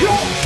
Go!